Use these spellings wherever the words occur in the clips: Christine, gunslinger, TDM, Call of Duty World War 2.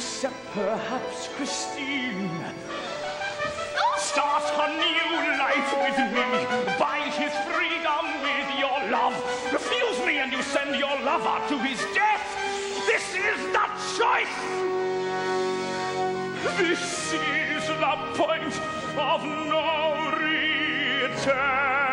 except perhaps Christine. Start a new life with me. Buy his freedom with your love. Refuse me and you send your lover to his death. This is the choice. This is the point of no return.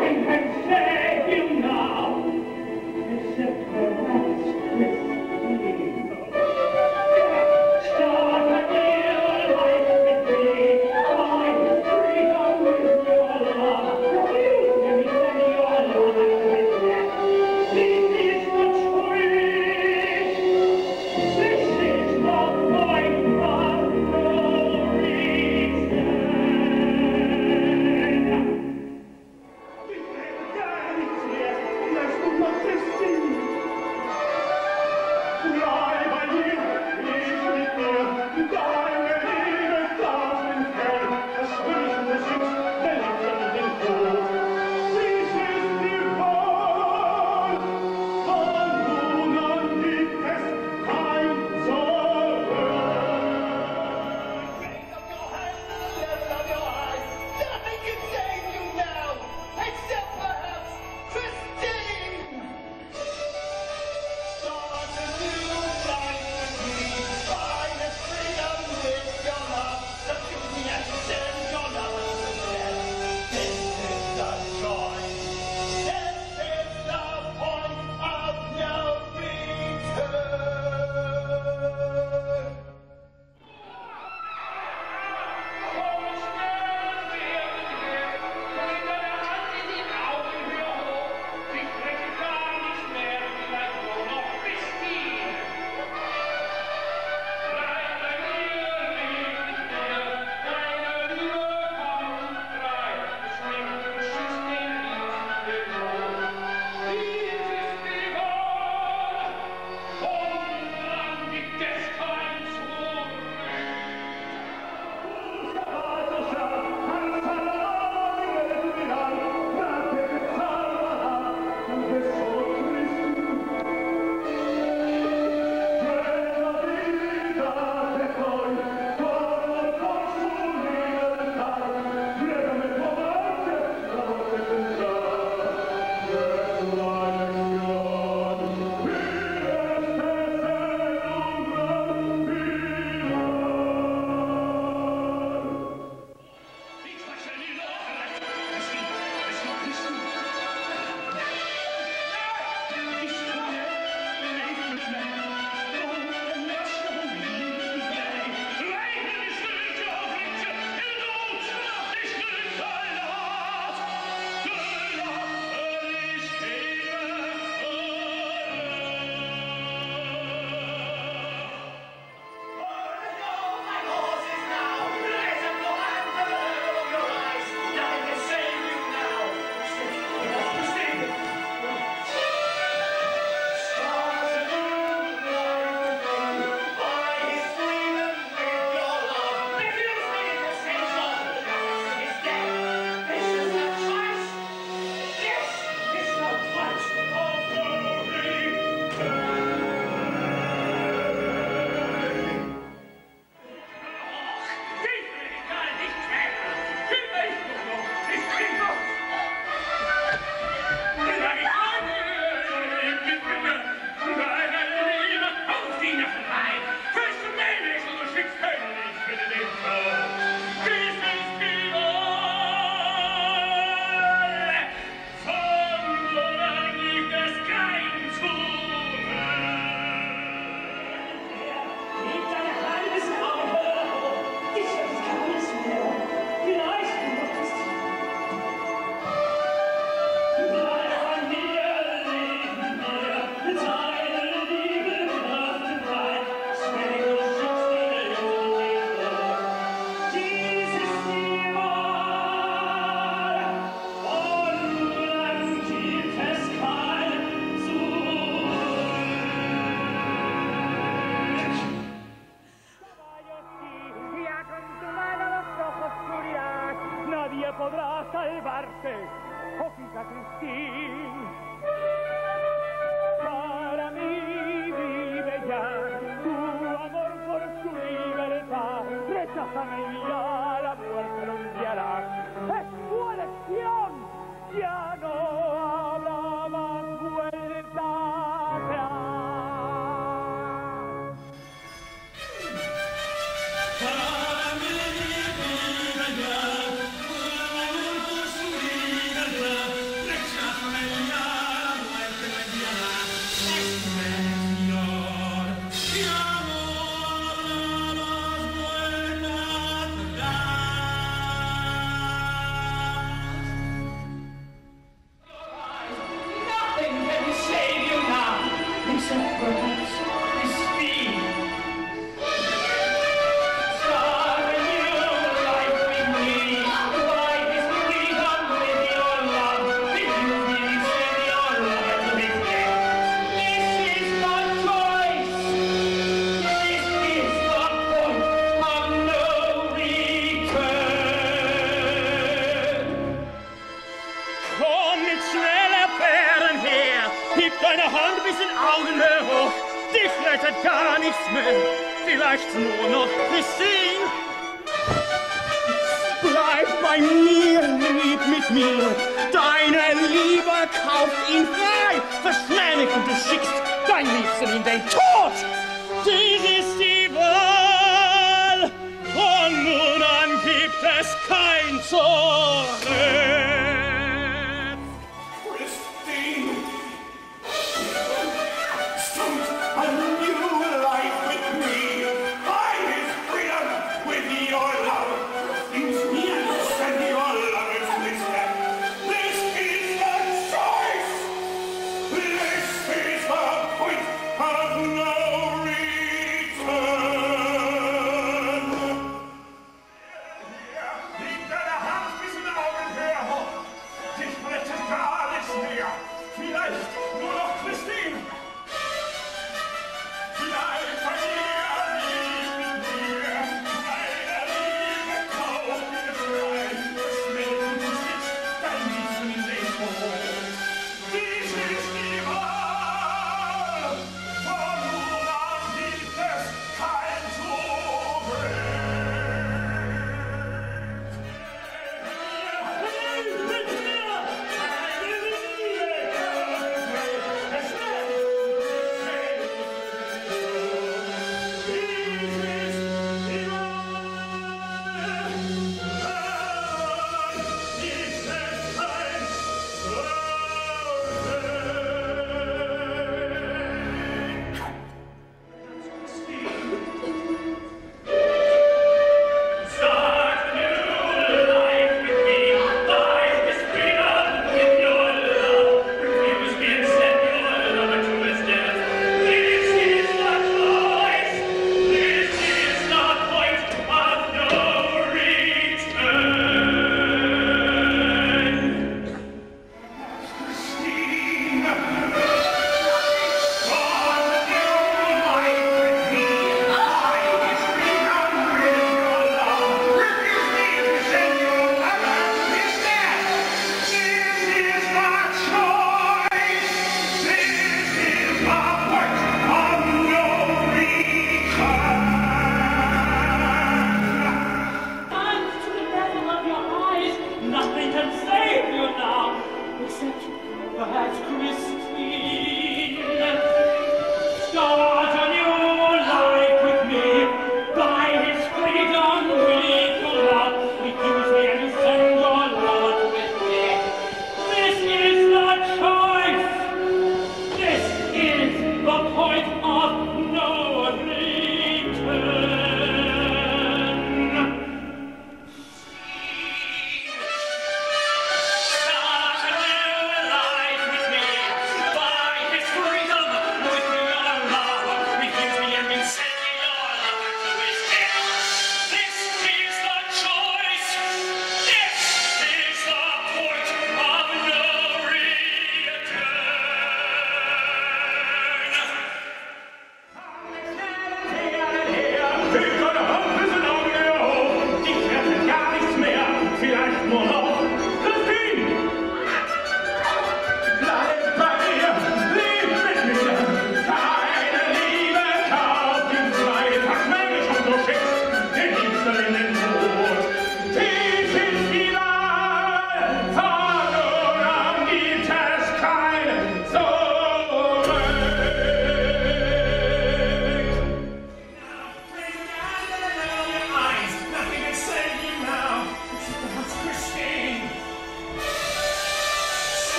Thank you. nadie podrá salvarte, cojita Christine. Para mí vive ya tu amor por su libertad. Recházame y a la muerte lo enviarás. ¡Es tu elección! ¡Ya no habla más vuelta atrás! Gar nichts mehr, vielleicht nur noch Christine. Bleib bei mir, lieb mit mir, deine Liebe kauft ihn frei. Verschmählich und du schickst dein Liebsten in den Tod. Dies ist die Wahl, von nun an gibt es kein Zurück. No return.